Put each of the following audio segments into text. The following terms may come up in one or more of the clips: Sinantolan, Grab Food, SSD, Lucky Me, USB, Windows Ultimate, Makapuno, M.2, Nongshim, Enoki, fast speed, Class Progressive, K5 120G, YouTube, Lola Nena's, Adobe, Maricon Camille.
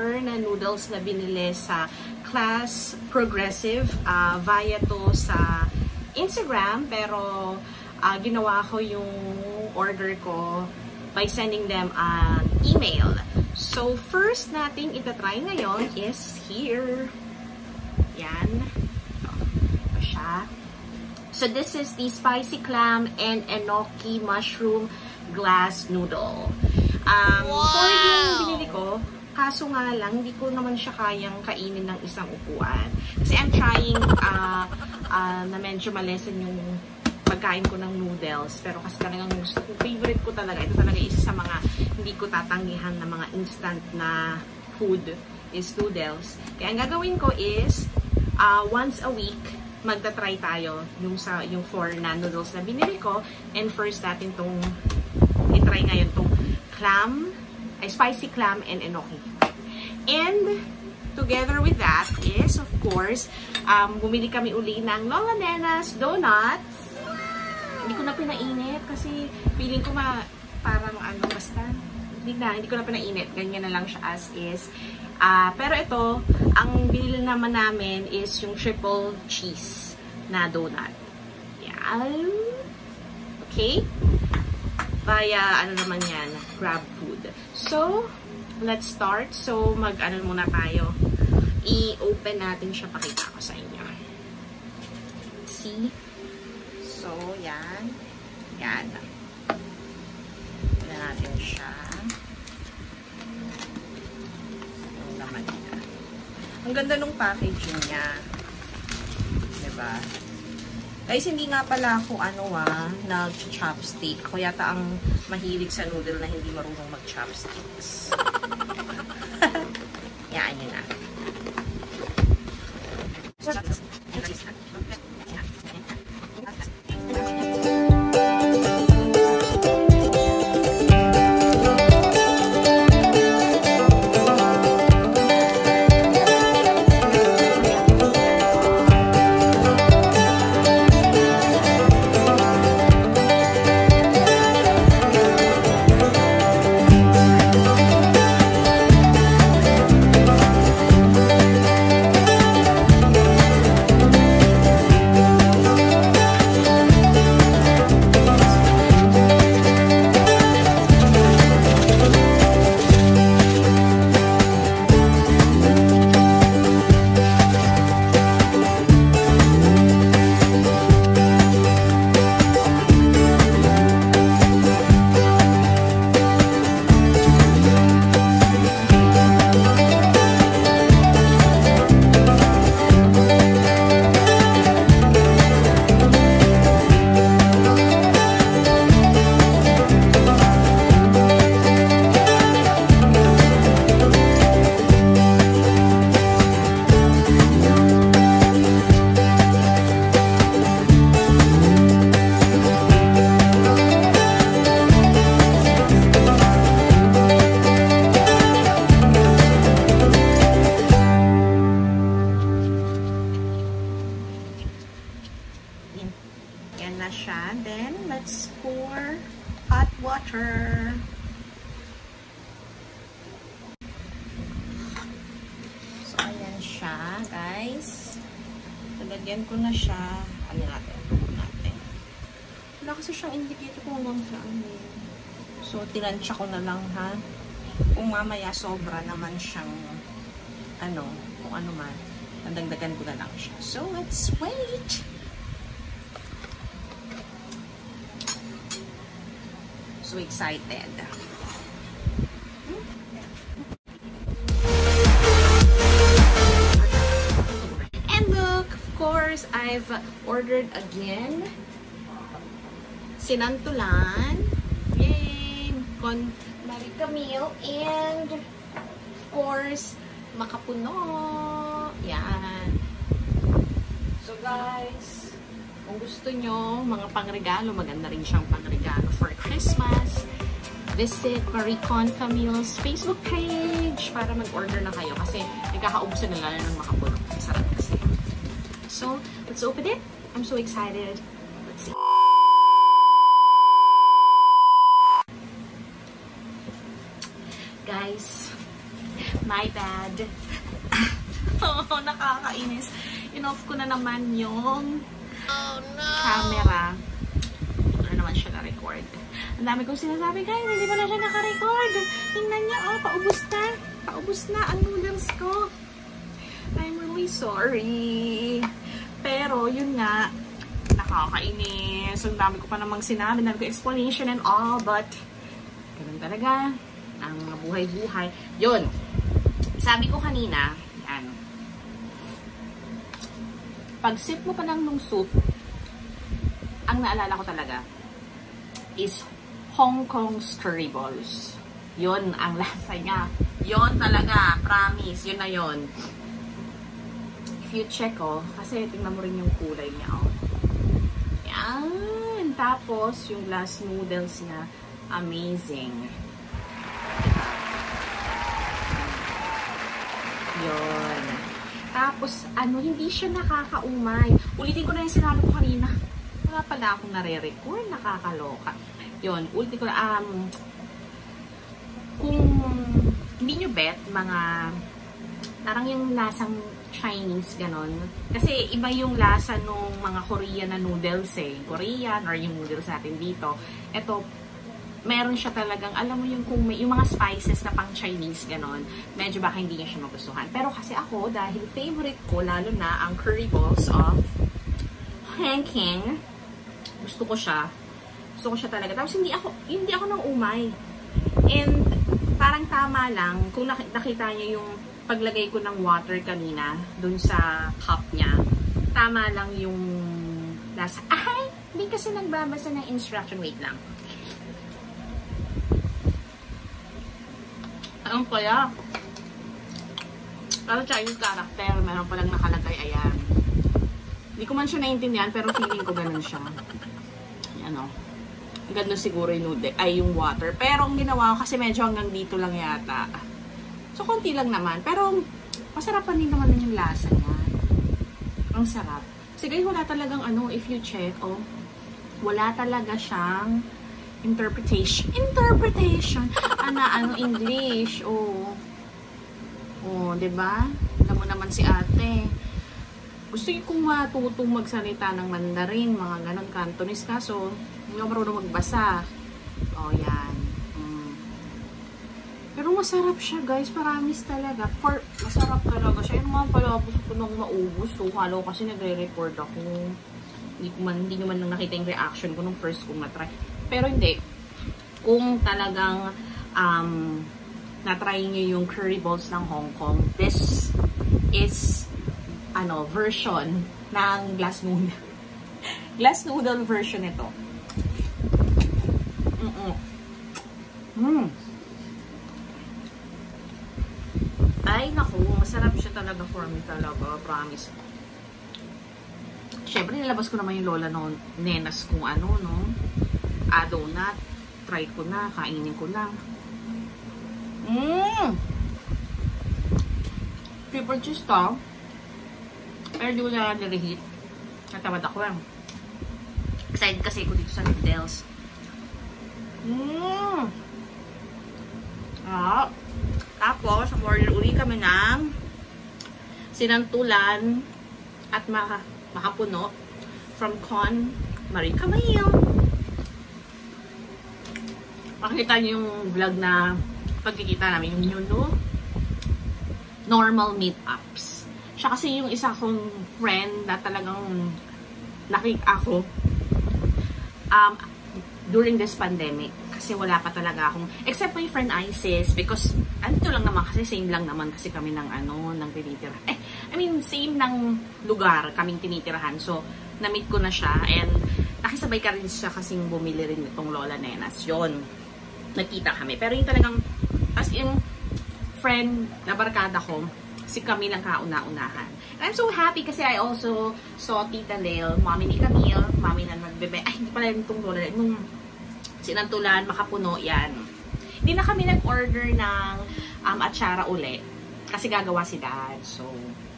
flour na noodles na binili sa Class Progressive via to sa Instagram, pero ginawa ko yung order ko by sending them an email. So first nating itatry ngayon is here. Yan. Ito siya. So this is the spicy clam and enoki mushroom glass noodle. Wow! So yung binili ko, kaso nga lang, hindi ko naman siya kayang kainin ng isang upuan. Kasi I'm trying na medyo malesen yung pagkain ko ng noodles. Pero kasi talagang gusto ko, favorite ko talaga. Ito talaga isa sa mga hindi ko tatanggihan na mga instant na food is noodles. Kaya ang gagawin ko is, once a week, magta-try tayo yung 4 na noodles na binili ko. And first natin itong itry ngayon itong clam, spicy clam and enoki. And together with that is, of course, bumili kami uli ng Lola Nena's donuts. Hindi ko na pinainit kasi feeling ko parang ano, basta hindi ko na pinainit. Ganyan na lang siya as is. Pero ito, ang binili naman namin is yung triple cheese na donut. Yan. Okay? Via, ano naman yan, Grab Food. So, let's start. So, mag-ano muna tayo. I-open natin siya. Pakita ko sa inyo. See? So, yan. Yan. Tignan natin siya. Ang ganda nung packaging niya. Diba? Guys, hindi nga pala ako nag-chopstick. Ako yata ang mahilig sa noodle na hindi marunong mag-chopsticks. Yan, yun na. Lagyan ko na siya. Ano natin? Wala kasi siyang indicator kung hanggang saan. So, tinansya ko na lang, ha? Kung mamaya sobra naman siyang kung ano man, nadagdagan ko na lang siya. So, let's wait! So excited! I've ordered again Sinantolan, yay, Maricon Camille, and of course Makapuno. Yan. So guys, kung gusto nyo mga pangregalo, maganda rin siyang pangregalo for Christmas, visit Maricon Camille's Facebook page para mag-order na kayo kasi nagkakaubusan na lang ng Makapuno. Sarap kasi. So, let's open it. I'm so excited. Let's see. Guys, My bad. Oo, nakakainis. In-off ko na naman yung camera. Ito na naman siya na-record. Ang dami kong sinasabi, guys, hindi pala siya naka-record. Tingnan niya, oh, paubos na. Paubos na ang noodles ko. I'm really sorry. Pero, yun nga, nakakainis. Ang dami ko pa namang sinabi, dami ko explanation and all, but, ganun talaga, ang buhay-buhay. Yun, sabi ko kanina, yan, pag-sip mo pa ng nung soup, ang naalala ko talaga is Hong Kong curry balls. Yun ang lasa niya. Yun talaga, promise. Yun na yun. If you check, oh, kasi tingnan mo rin yung kulay niya, oh. Yan. Tapos, yung glass noodles niya, amazing. Yun. Tapos, ano, hindi siya nakakaumay. Ulitin ko na yung sinabi ko kanina. Wala pala akong nare-record. Nakakaloka. Yun. Ulitin ko na, kung hindi nyo bet, mga, parang yung lasang Chinese, ganon. Kasi, iba yung lasa nung mga Korean na noodles, eh. Korean, or yung noodles natin dito. Eto, meron siya talagang, alam mo yung, kung may, yung mga spices na pang Chinese, ganon, medyo baka hindi niya siya magustuhan. Pero kasi ako, dahil favorite ko, lalo na ang curry balls of Hong Kong, gusto ko siya. Gusto ko siya talaga. Tapos hindi ako nang umay. And, parang tama lang, kung nakita niya yung paglagay ko ng water kanina, dun sa cup niya, tama lang yung lasa. Ay! Hindi kasi nagbabasa ng instruction. Wait lang. Anong kaya? Para Chinese character, meron palang nakalagay. Ayan. Hindi ko man siya naiintindihan, pero feeling ko ganun siya. Ano? Ang ganda siguro yung noodle, ay yung water. Pero ang ginawa ko, kasi medyo hanggang dito lang yata. So, konti lang naman. Pero, masarapan din naman yung lasa niya. Ang sarap. Sige, wala talagang ano, if you check, oh, wala talaga siyang interpretation ano English oh, 'di ba? Alam mo naman si ate, gusto kong matutong magsalita ng Mandarin, mga ganon, Cantonese, kaso hindi ako marunong magbasa. Oh, yan. Pero masarap siya, guys, promise talaga. Masarap talaga siya. Yung mga palabos ko nung maubos, so halo kasi nagre-record ako, hindi ko man lang nakita yung reaction ko nung first kong matry. Pero hindi, kung talagang na-try nyo yung curry balls ng Hong Kong, this is, ano, version ng glass noodle. Glass noodle version ito. Ay, naku, masarap siya talaga for me talaga, promise. Siyempre, nilabas ko naman yung Lola Nena's kung ano, no? Donut. Try ko na. Kainin ko na. Pepper cheese to. Pero di ko na nire-heat. Natamad ako lang. Excited kasi ko dito sa noodles. Ah. Tapos, order uli kami ng Sinantolan at Makapuno from Maricon Camille. Makikita niyo yung vlog na pagkikita namin, yung new, no? Normal meetups. Siya kasi yung isa kong friend na talagang nakita ako during this pandemic. Kasi wala pa talaga akong, except my friend Isis, because andito lang naman kasi, same lang naman kasi kami ng ano, ng tinitirahan. Eh, I mean, same ng lugar kaming tinitirahan. So, na-meet ko na siya, and nakisabay ka rin siya kasing bumili rin itong Lola Nena's. Yun. Nakita kami. Pero yung talagang, as in, friend na barkada ko, si kami lang kauna-unahan. And I'm so happy kasi I also saw Tita Lil, mommy ni Camille, mommy na nagbebe. Ay, hindi pala itong Lola. Nung Sinantolan, Makapuno, yan. Hindi na kami nag-order ng atsara uli. Kasi gagawa si Dad. So,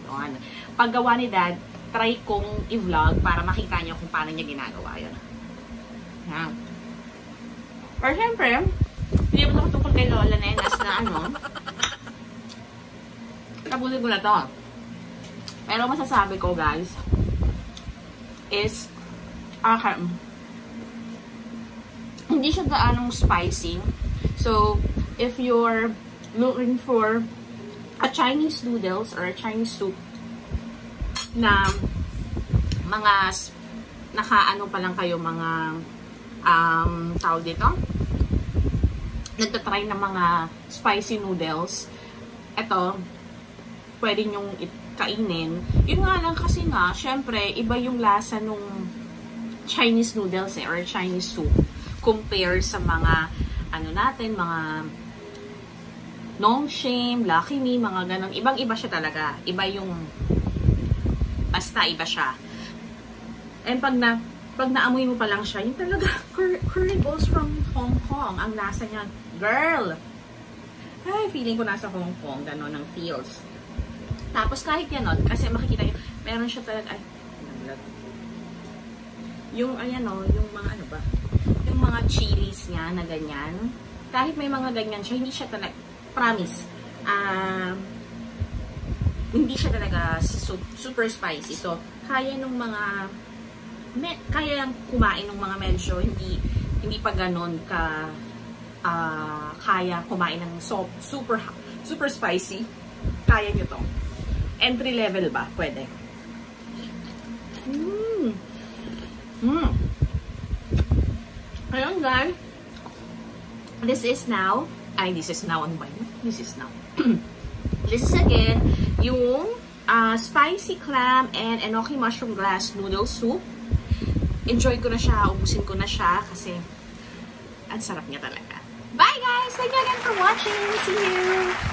yun. Paggawa ni Dad, try kong i-vlog para makita niyo kung paano niya ginagawa yun. Yan. Pero syempre, hindi mo ito tungkol kay Lola Nena's na ano, tapusin ko na to. Pero masasabi ko, guys, is, hindi siya gaanong spicy. So, if you're looking for a Chinese noodles or a Chinese soup na mga nakaano pa lang kayo, mga tawag dito, nagtatry ng mga spicy noodles, eto, pwede nyong kainin. Yun nga lang kasi nga, syempre, iba yung lasa nung Chinese noodles or Chinese soup compare sa mga ano natin, mga Nongshim, Lucky Me, mga ganang. Ibang-iba siya talaga. Iba yung, basta iba siya. And pag naamoy mo pa lang siya, yung talaga curry balls from Hong Kong. Ang lasa niya, girl! Ay, feeling ko nasa Hong Kong. Ganon ang feels. Tapos kahit yan, no, kasi makikita nyo, meron siya talaga, ay, yung, ayan o, yung mga ano ba, yung mga chilies niya na ganyan. Kahit may mga ganyan siya, hindi siya talaga, promise, hindi siya talaga super spicy. So, kaya kumain ng mga medyo, hindi pa ganon ka, kaya kumain ng super spicy. Kaya nyo to. Entry level ba? Pwede. Ayun, guys. This is now. This is again yung spicy clam and enoki mushroom glass noodle soup. Enjoy ko na siya. Ubusin ko na siya kasi ang sarap niya talaga. Bye, guys! Thank you again for watching. See you!